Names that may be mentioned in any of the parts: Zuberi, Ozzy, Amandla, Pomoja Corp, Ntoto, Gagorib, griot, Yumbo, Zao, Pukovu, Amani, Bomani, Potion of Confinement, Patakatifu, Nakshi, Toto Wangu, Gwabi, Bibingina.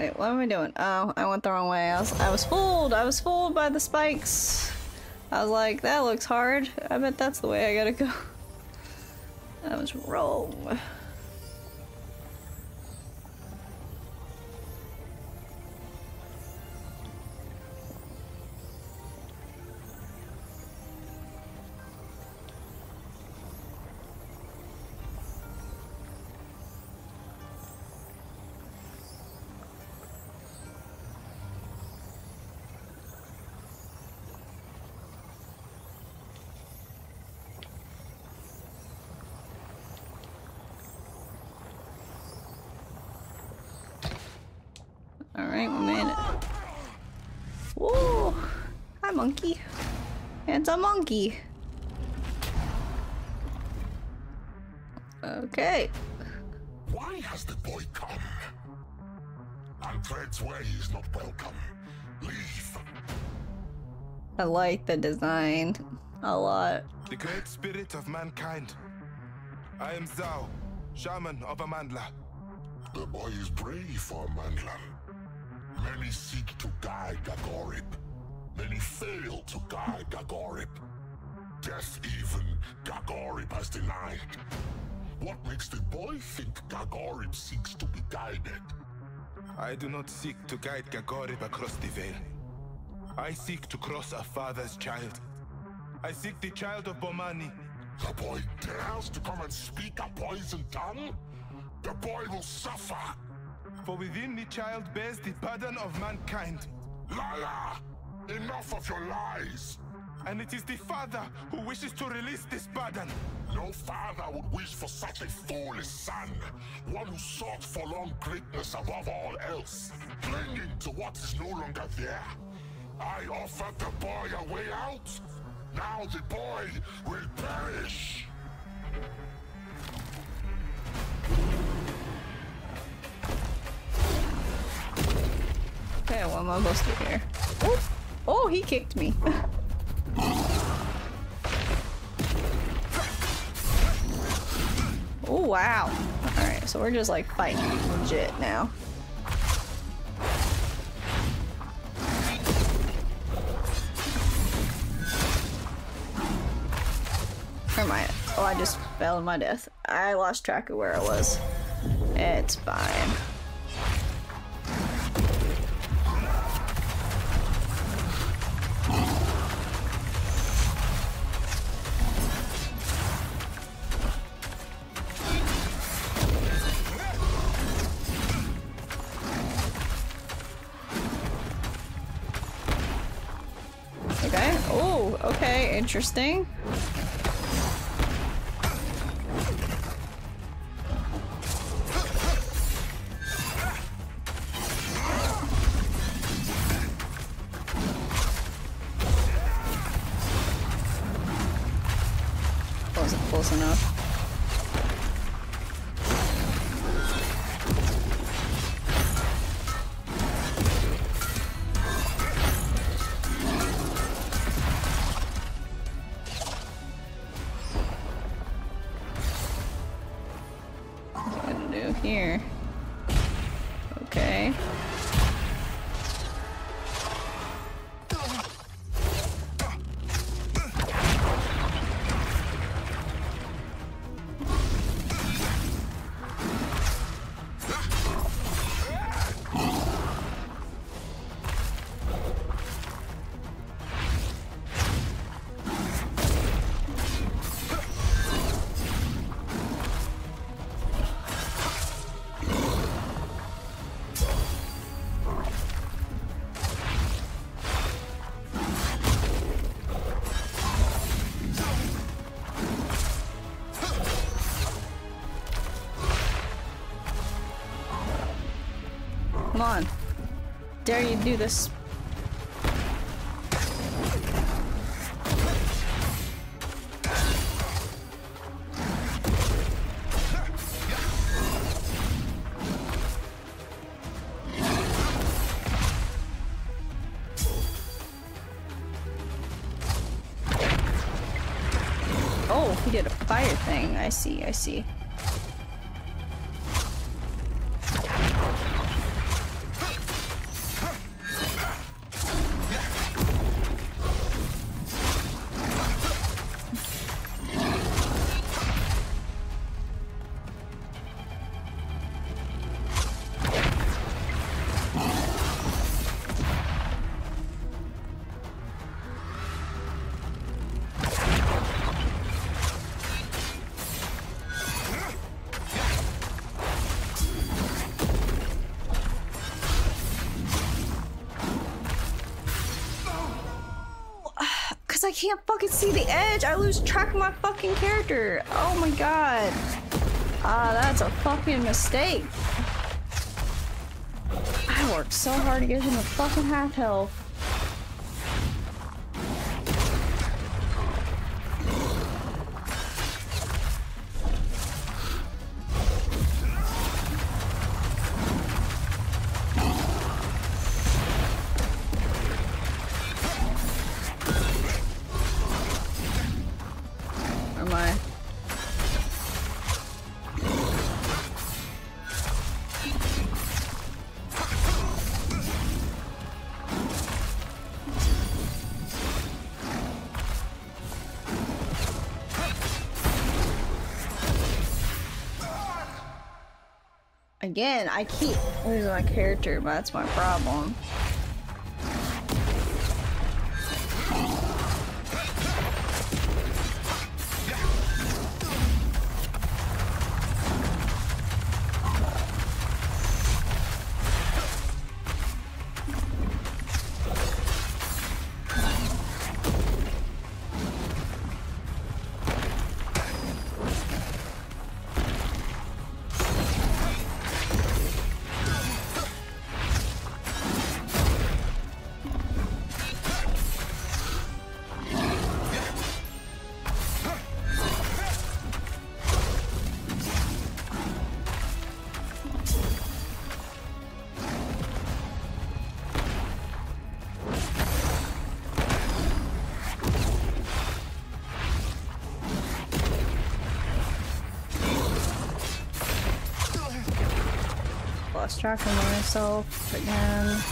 Wait, what am I doing? Oh, I went the wrong way. I was fooled. I was fooled by the spikes. I was like, that looks hard. I bet that's the way I gotta go. I was wrong. Monkey. It's a monkey. Okay. Why has the boy come? And Fred's way is not welcome. Leave. I like the design a lot. The great spirit of mankind. I am Zao, shaman of Amandla. The boy is brave for Amandla. Many seek to guide Gagorib. Many fail to guide Gagorib. Death even Gagorib has denied. What makes the boy think Gagorib seeks to be guided? I do not seek to guide Gagorib across the veil. I seek to cross a father's child. I seek the child of Bomani. The boy dares to come and speak a poison tongue? The boy will suffer. For within the child bears the burden of mankind. Liar! Enough of your lies! And it is the father who wishes to release this burden. No father would wish for such a foolish son. One who sought for long greatness above all else, clinging to what is no longer there. I offered the boy a way out. Now the boy will perish. Okay, well, I'm almost here. Oops. Oh, he kicked me. Oh, wow. Alright, so we're just like fighting legit now. Where am I? Oh, I just fell to my death. I lost track of where I was. It's fine. Interesting. Wasn't close enough. Come on. Dare you do this? Oh, he did a fire thing. I see, I see. can't fucking see the edge. I lose track of my fucking character. Oh my god. Ah, that's a fucking mistake. I worked so hard to get him a fucking half health. Again, I keep losing my character, but that's my problem. Track on myself again.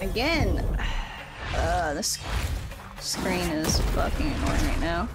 Again, this screen is fucking annoying right now.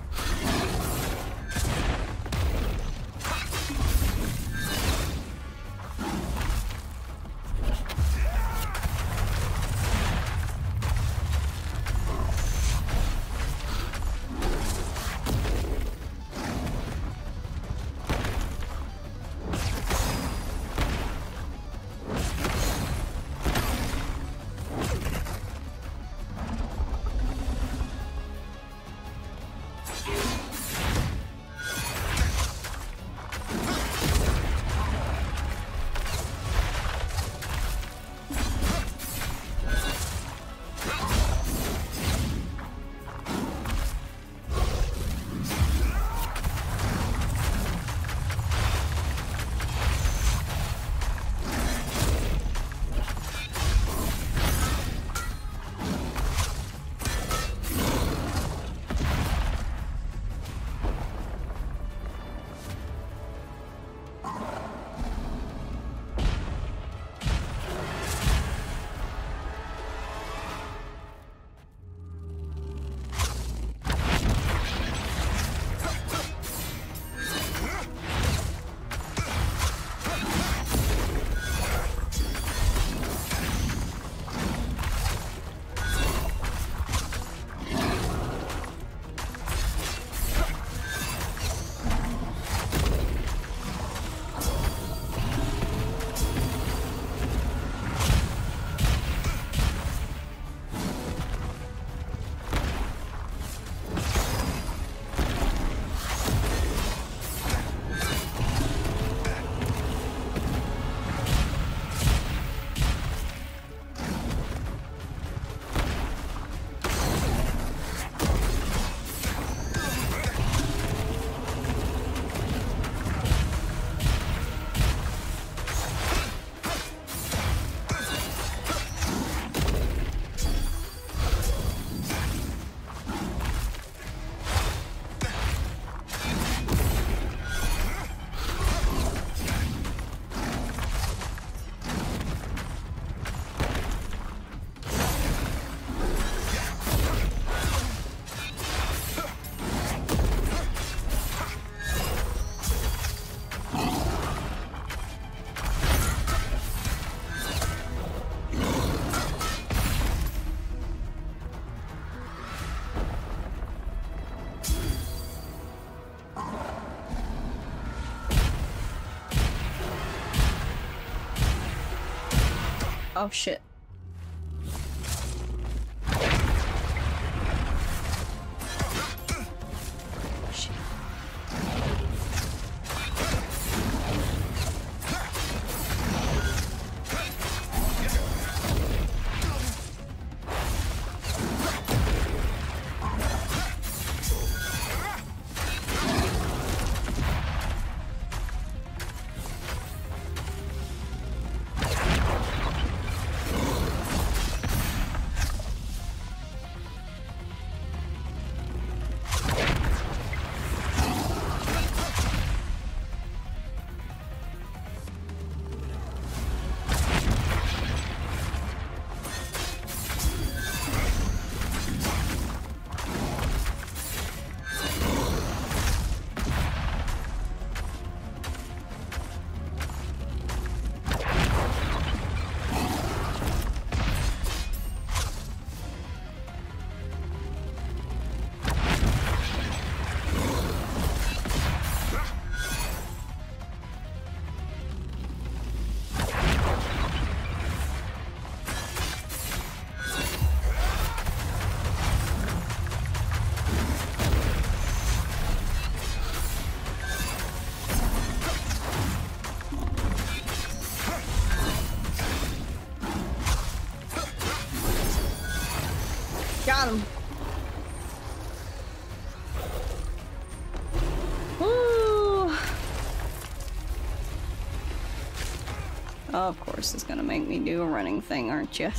Oh shit. Of course, it's gonna make me do a running thing, aren't you?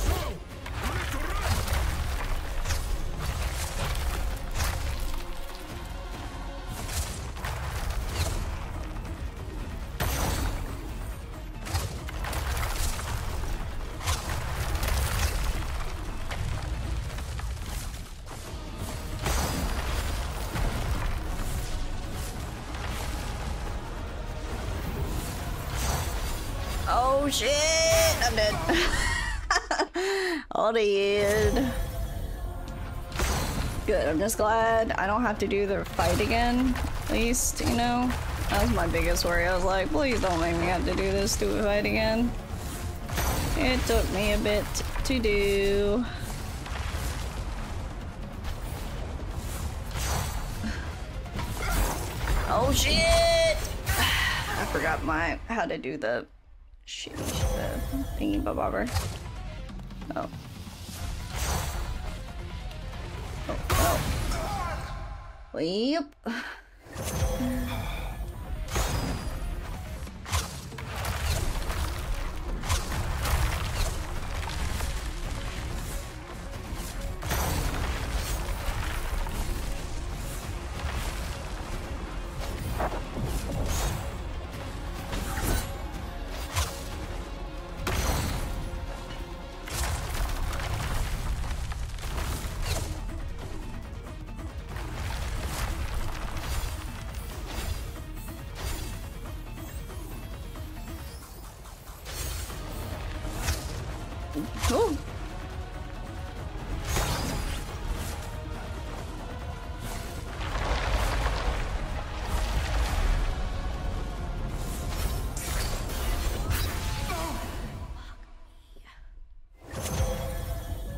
Shit, I'm dead. All dead. Good, I'm just glad I don't have to do the fight again. At least, you know? That was my biggest worry. I was like, please don't make me have to do this stupid fight again. It took me a bit to do. Oh shit! I forgot how to do the thingy bobber. Oh. Oh, oh. Yep.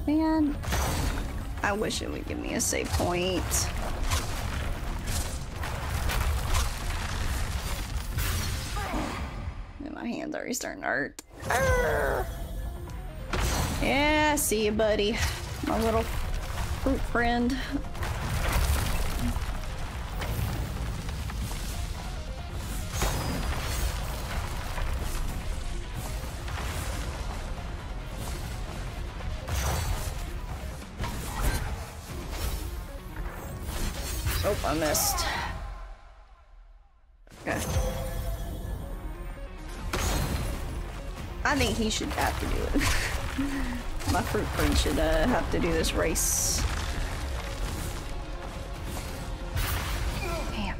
Man, I wish it would give me a save point. And my hand's already starting to hurt. Arr! Yeah, see you, buddy. My little fruit friend. I missed. Okay. I think he should have to do it. My fruit friend should have to do this race. Damn.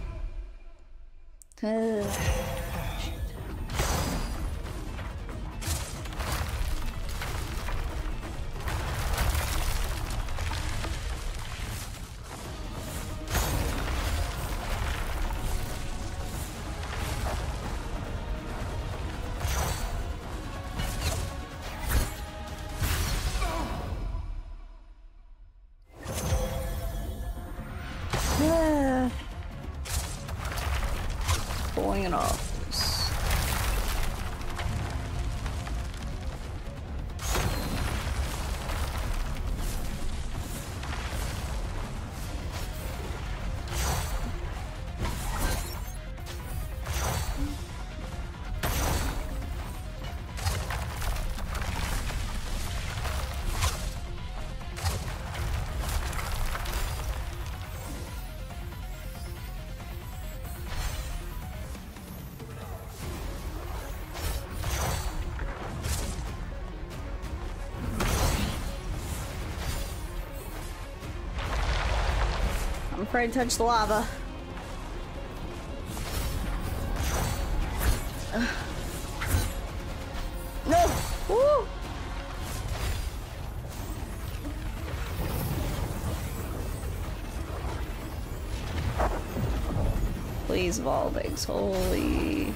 Nothing at all. I'm afraid to touch the lava. No! Woo! Please, Vault eggs, holy.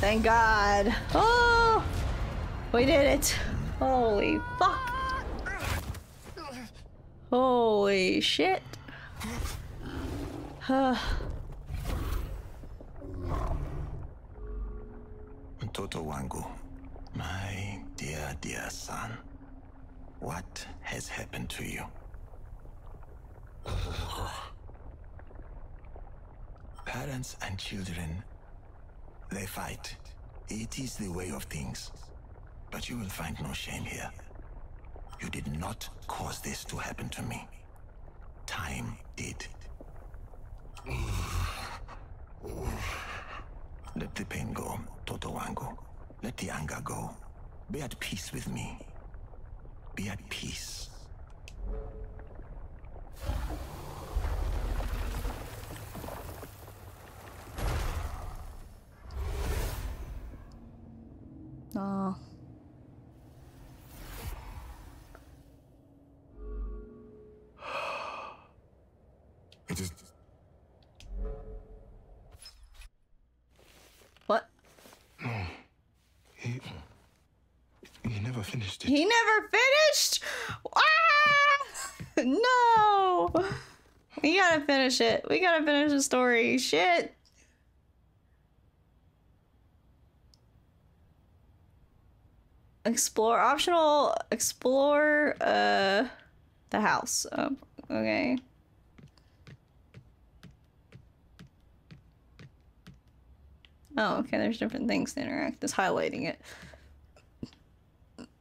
Thank God. Oh, we did it. Holy fuck. Holy shit. Toto Wangu, my dear, dear son, what has happened to you? Parents and children, they fight. It is the way of things. But you will find no shame here. You did not cause this to happen to me. Time did. Let the pain go, Toto Wangu. Let the anger go. Be at peace with me. Be at peace. Oh. It is... What? No. He never finished it. He never finished? Ah! No! We gotta finish it. We gotta finish the story. Shit. Explore optional. Explore the house. Okay. Oh, okay. There's different things to interact. It's highlighting it.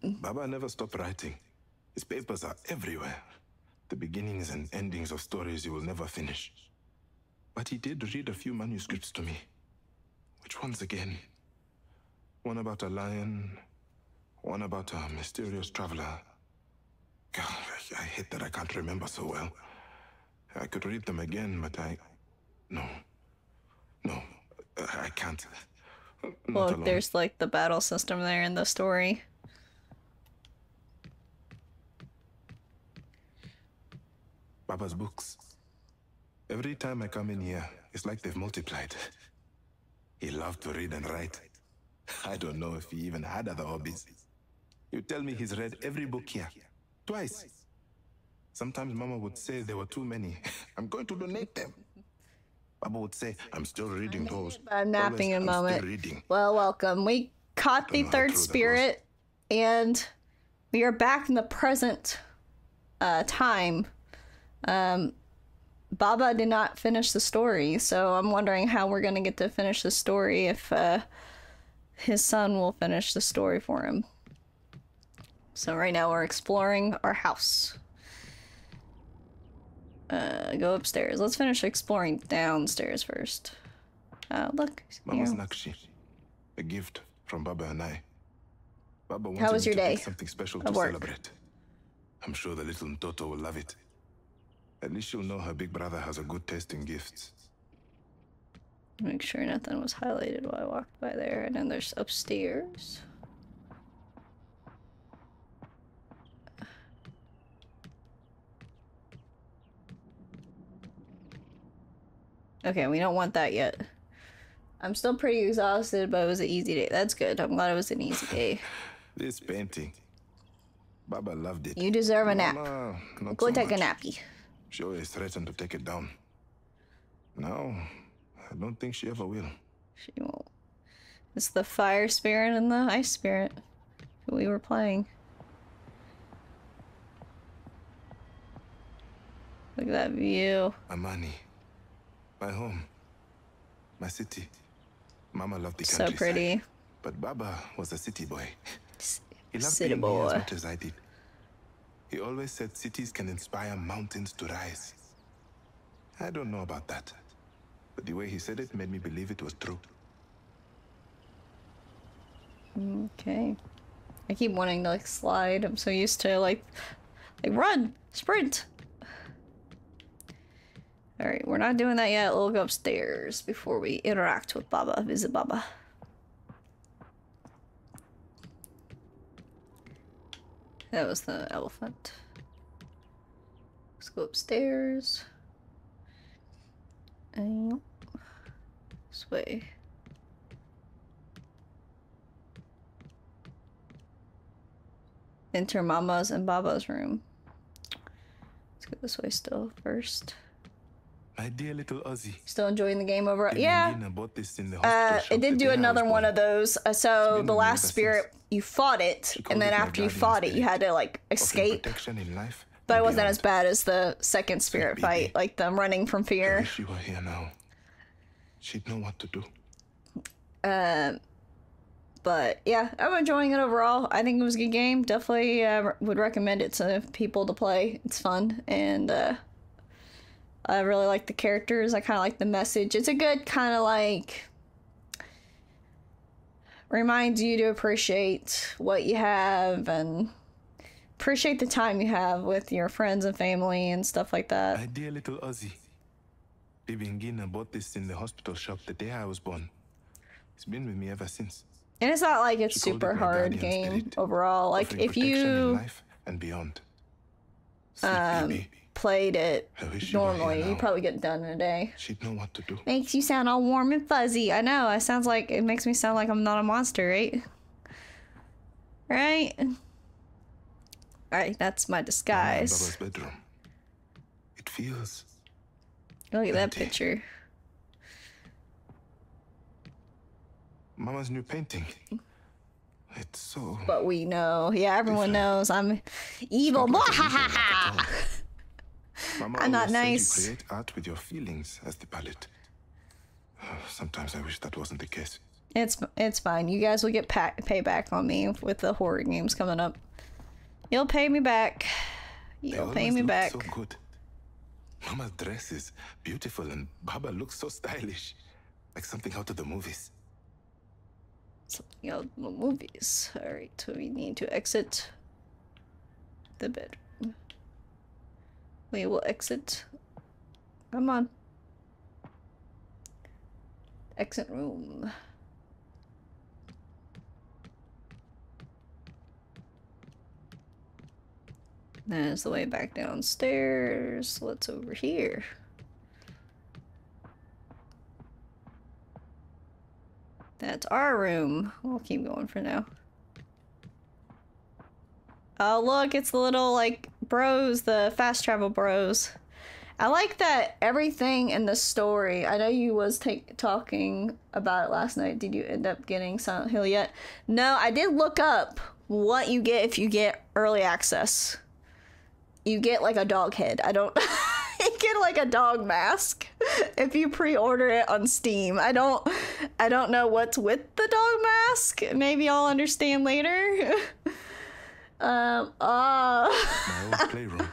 Baba never stopped writing. His papers are everywhere. The beginnings and endings of stories he will never finish. But he did read a few manuscripts to me. Which ones again? One about a lion. One about a mysterious traveler. God, I hate that I can't remember so well. I could read them again, but I... No. No. I can't. Well, there's like the battle system there in the story. Baba's books. Every time I come in here, it's like they've multiplied. He loved to read and write. I don't know if he even had other hobbies. You tell me he's read every book here. Twice. Sometimes Mama would say there were too many. I'm going to donate them. Baba would say, I'm still reading those. I'm napping a moment. Well, welcome. We caught the third spirit, and we are back in the present time. Baba did not finish the story, so I'm wondering how we're going to get to finish the story if his son will finish the story for him. So right now we're exploring our house. Go upstairs. Let's finish exploring downstairs first. Look. Mama's Nakshi. A gift from Baba and I. Baba wants to something special to celebrate. I'm sure the little Ntoto will love it. At least she'll know her big brother has a good taste in gifts. Make sure nothing was highlighted while I walked by there. And then there's upstairs. Okay, we don't want that yet. I'm still pretty exhausted, but it was an easy day. That's good. I'm glad it was an easy day. This painting. Baba loved it. You deserve a nap. Go take a nappy. She always threatened to take it down. No, I don't think she ever will. She won't. It's the fire spirit and the ice spirit that we were playing. Look at that view. Amani. My home. My city. Mama loved the countryside. So pretty. But Baba was a city boy. He loved city boy as much as I did. He always said cities can inspire mountains to rise. I don't know about that, but the way he said it made me believe it was true. Okay. I keep wanting to like slide. I'm so used to like run, sprint. All right, we're not doing that yet. We'll go upstairs before we interact with Baba, visit Baba. That was the elephant. Let's go upstairs. This way. Enter Mama's and Baba's room. Let's go this way still first. My dear little Ozzy. Still enjoying the game overall? Yeah. It did do another one of those. So the last spirit, you fought it, and then after you fought it, you had to like escape. But it wasn't as bad as the second spirit fight, like them running from fear. If she were here now, she'd know what to do. But yeah, I'm enjoying it overall. I think it was a good game. Definitely would recommend it to people to play. It's fun and. I really like the characters. I kind of like the message. It's a good kind of like reminds you to appreciate what you have and appreciate the time you have with your friends and family and stuff like that. My dear little Ozzy, Bibingina bought this in the hospital shop the day I was born. It's been with me ever since. And it's not like it's super hard game overall. Like if you life and beyond. Played it normally, you probably get done in a day. She'd know what to do. Makes you sound all warm and fuzzy. I know. It sounds like it makes me sound like I'm not a monster, right? Right? Alright, that's my disguise. Bedroom. It feels. Look at that picture. Mama's new painting. It's so. But we know. Yeah, everyone knows I'm evil. Mama I'm not nice. Said you create art with your feelings as the palette. Sometimes I wish that wasn't the case. It's fine. You guys will get payback on me with the horror games coming up. You'll pay me back. You'll pay me back. So good. Mama's dress is beautiful and Baba looks so stylish, like something out of the movies. Something out of the movies. All right, so we need to exit the bedroom. We will exit. Come on. Exit room. There's the way back downstairs. What's over here? That's our room. We'll keep going for now. Oh, look, it's the little, like, bros, the fast travel bros. I like that everything in the story. I know you was talking about it last night. Did you end up getting Silent Hill yet? No, I did look up what you get if you get early access. You get, like, a dog head. I don't... You get, like, a dog mask if you pre-order it on Steam. I don't know what's with the dog mask. Maybe I'll understand later. My old playroom.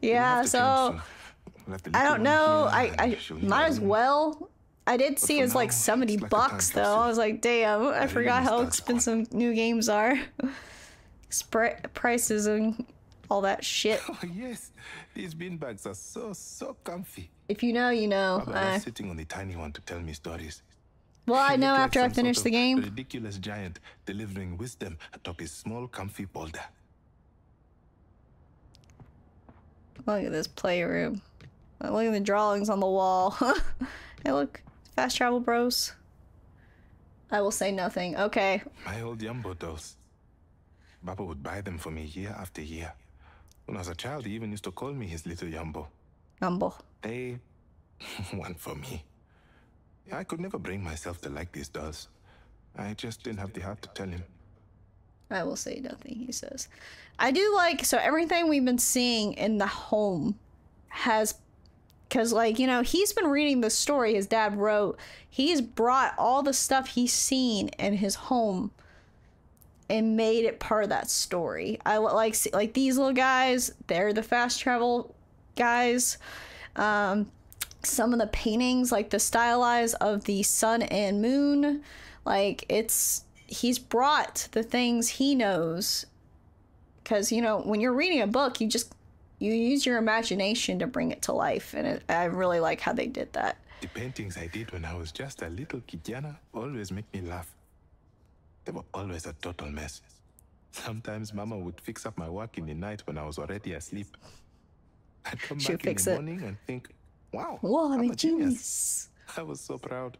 Yeah, so I don't know. I might as well. I did see it's like $70 though. I was like, damn, I forgot how expensive new games are. Prices and all that shit. Oh yes, these beanbags are so comfy. If you know, you know. I'm sitting on the tiny one to tell me stories. Well, I know after I finish the game. Ridiculous giant delivering wisdom atop his small, comfy boulder. Look at this playroom. Look at the drawings on the wall. Hey, look, Fast travel, bros. I will say nothing. Okay. My old Yumbo dolls. Baba would buy them for me year after year. When I was a child, he even used to call me his little Yumbo. Yumbo. They weren't for me. I could never bring myself to like these dolls. I just didn't have the heart to tell him. I will say nothing, he says. I do like, so everything we've been seeing in the home has, because like, you know, he's been reading the story his dad wrote. He's brought all the stuff he's seen in his home and made it part of that story. I like these little guys, they're the fast travel guys. Some of the paintings, like the stylized of the sun and moon, like it's, he's brought the things he knows, because you know when you're reading a book, you just use your imagination to bring it to life, and I really like how they did that. The paintings I did when I was just a little kijana always make me laugh. They were always a total mess. Sometimes Mama would fix up my work in the night when I was already asleep. I'd come back in the morning and think, wow, whoa, I'm a genius. I was so proud.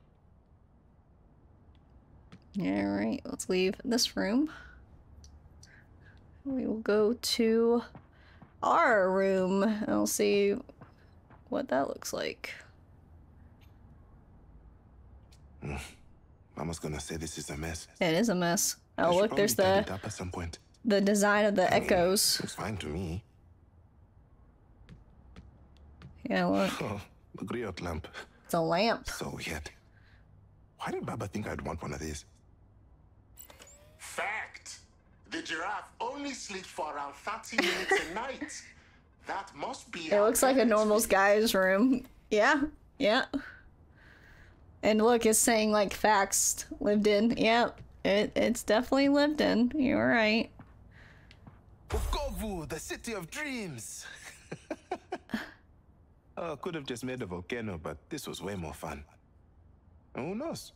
All right, let's leave this room. We will go to our room and we'll see what that looks like. Mama's gonna say this is a mess. It is a mess. Oh, look, there's the design of the echoes. It's fine to me. Yeah, look. Oh, the griot lamp. It's a lamp. So weird. Why did Baba think I'd want one of these? Fact. The giraffe only sleeps for around 30 minutes a night. That must be. It looks like a normal guy's room. Yeah, yeah. And look, it's saying like faxed, lived in. Yeah, it's definitely lived in. You're right. Pukovu, the city of dreams. Oh, could have just made a volcano, but this was way more fun. And who knows?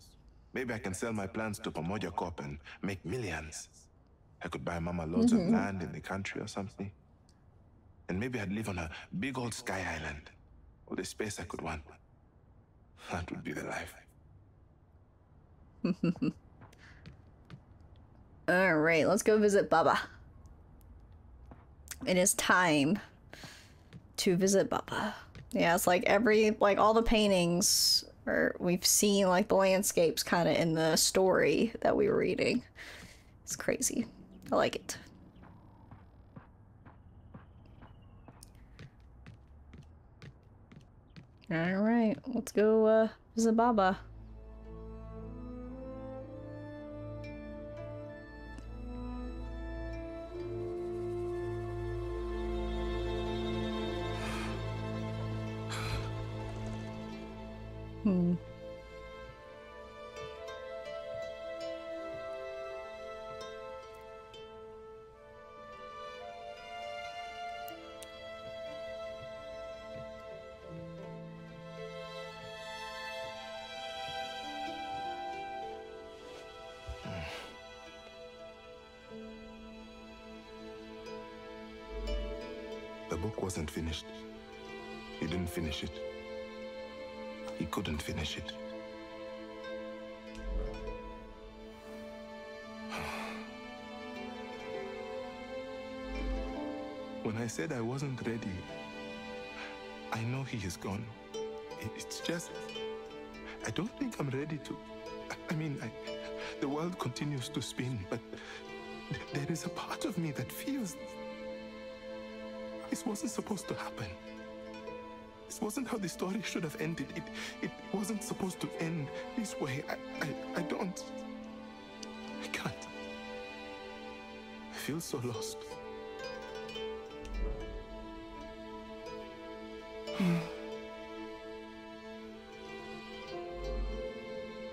Maybe I can sell my plans to Pomoja Corp and make millions. I could buy Mama loads of land in the country or something. And maybe I'd live on a big old sky island. All the space I could want. That would be the life. All right, let's go visit Baba. It is time to visit Baba. Yeah, it's like every, like all the paintings, or we've seen like the landscapes kind of in the story that we were reading. It's crazy. I like it. All right, let's go visit Baba. The book wasn't finished. He didn't finish it. He couldn't finish it. When I said I wasn't ready, I know he is gone. It's just, I don't think I'm ready to. I mean, the world continues to spin, but there is a part of me that feels this wasn't supposed to happen. This wasn't how the story should have ended. It wasn't supposed to end this way. I can't. I feel so lost.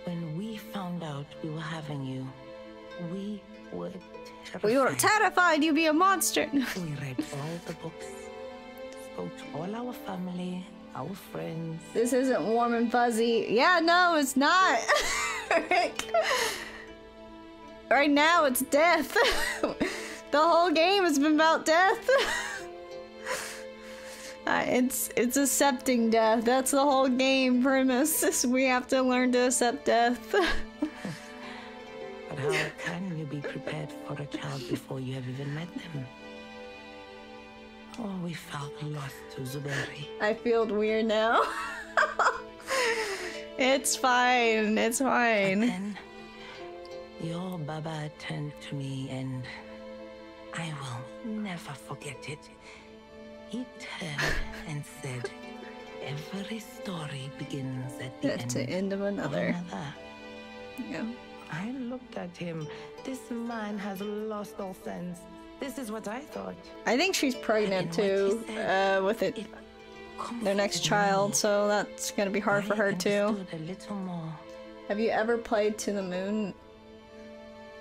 When we found out we were having you, we were terrified. We were terrified you'd be a monster. We read all the books. To all our family, our friends. This isn't warm and fuzzy. Yeah, no, it's not. Right now, it's death. The whole game has been about death. It's accepting death. That's the whole game premise. Is we have to learn to accept death. But how can you be prepared for a child before you have even met them? Oh, we felt the loss to Zuberi. I feel weird now. It's fine. It's fine. But then, your Baba turned to me, and I will never forget it. He turned and said, "Every story begins at the end of another." Yeah. I looked at him. This man has lost all sense. This is what I thought. I think she's pregnant too, with it, their next child, so that's gonna be hard for her too. Have you ever played To the Moon?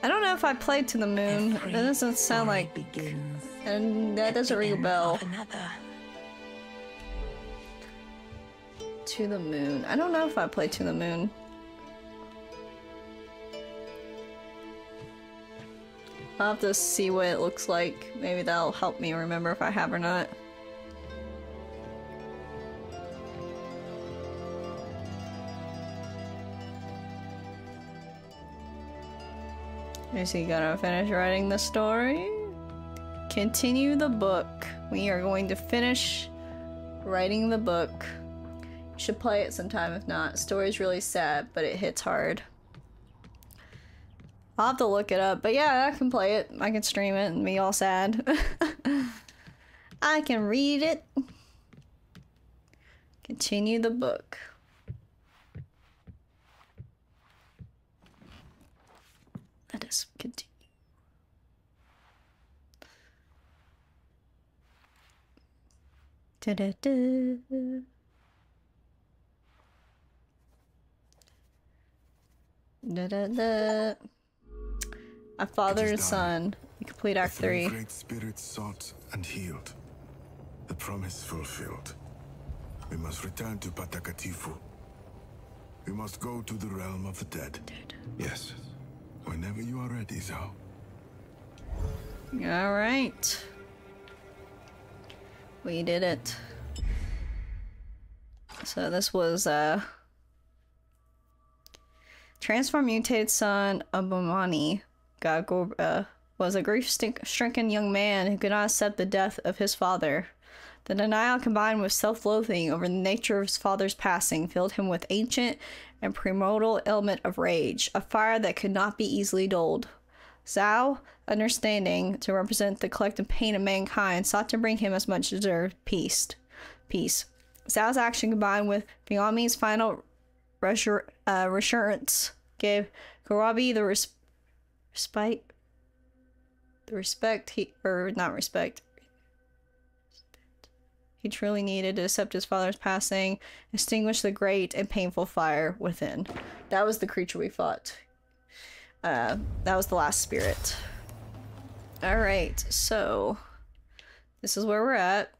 I don't know if I played To the Moon. That doesn't sound like, and that doesn't ring a bell. To the Moon. I don't know if I played To the Moon. I'll have to see what it looks like. Maybe that'll help me remember if I have or not. Is he gonna finish writing the story? Continue the book. We are going to finish writing the book. You should play it sometime if not. Story's really sad, but it hits hard. I'll have to look it up, but yeah, I can play it. I can stream it and be all sad. I can read it. Continue the book. Let us continue. Da-da-da. Da-da-da. A father and son. You complete Act 3. The great spirit sought and healed. The promise fulfilled. We must return to Patakatifu. We must go to the realm of the dead. Yes. Whenever you are ready, Zao. All right. We did it. So this was transform mutated son of Bomani. Gagorib was a grief-stricken young man who could not accept the death of his father. The denial combined with self-loathing over the nature of his father's passing filled him with ancient and primordial ailment of rage, a fire that could not be easily dulled. Zao, understanding to represent the collective pain of mankind, sought to bring him as much-deserved peace. Zao's action combined with Fiami's final reassurance gave Gwabi the respect he truly needed to accept his father's passing, extinguish the great and painful fire within. That was the creature we fought. That was the last spirit. All right, so this is where we're at.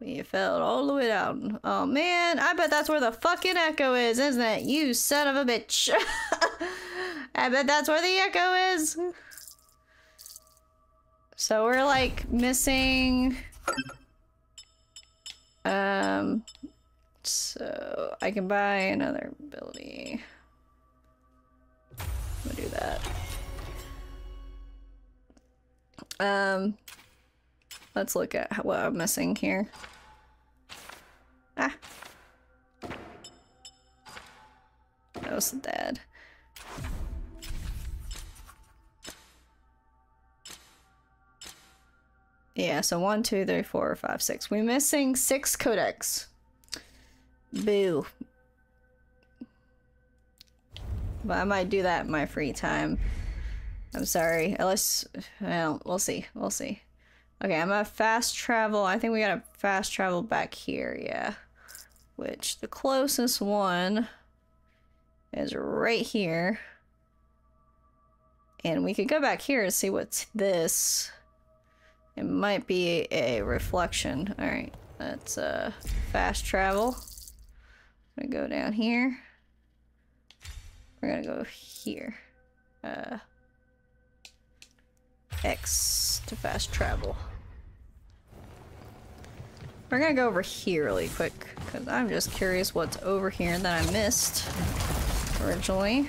We fell all the way down. Oh man, I bet that's where the fucking echo is, isn't it? You son of a bitch. I bet that's where the echo is. So we're like missing. So I can buy another ability. We'll do that. Let's look at what I'm missing here. Ah. That was the dad. Yeah, so 1, 2, 3, 4, 5, 6. We're missing 6 codex. Boo. But I might do that in my free time. I'm sorry. Unless, well, we'll see. We'll see. Okay, I'm gonna fast travel. I think we gotta fast travel back here, yeah. Which the closest one is right here. And we could go back here and see what's this. It might be a reflection. Alright, let's fast travel. I'm gonna go down here. We're gonna go here. X to fast travel. We're gonna go over here really quick, because I'm just curious what's over here that I missed originally.